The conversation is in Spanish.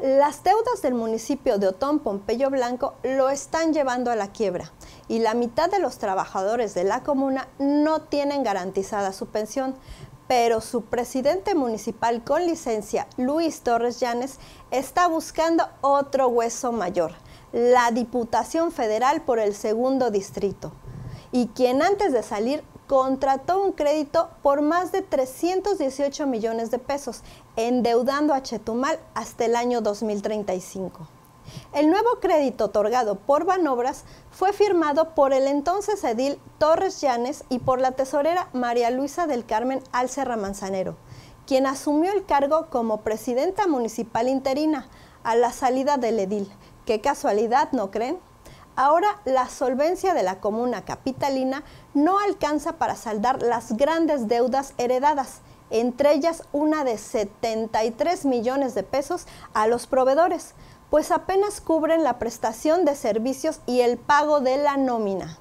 Las deudas del municipio de Otón Pompeyo Blanco lo están llevando a la quiebra y la mitad de los trabajadores de la comuna no tienen garantizada su pensión, pero su presidente municipal con licencia, Luis Torres Llanes, está buscando otro hueso mayor, la Diputación Federal por el segundo distrito, y quien antes de salir contrató un crédito por más de 318 millones de pesos, endeudando a Chetumal hasta el año 2035. El nuevo crédito otorgado por Banobras fue firmado por el entonces edil Torres Llanes y por la tesorera María Luisa del Carmen Alcerra Manzanero, quien asumió el cargo como presidenta municipal interina a la salida del edil. ¿Qué casualidad, no creen? Ahora la solvencia de la comuna capitalina no alcanza para saldar las grandes deudas heredadas, entre ellas una de 73 millones de pesos a los proveedores, pues apenas cubren la prestación de servicios y el pago de la nómina.